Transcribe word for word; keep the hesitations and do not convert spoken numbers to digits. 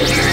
Yeah.